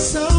coração.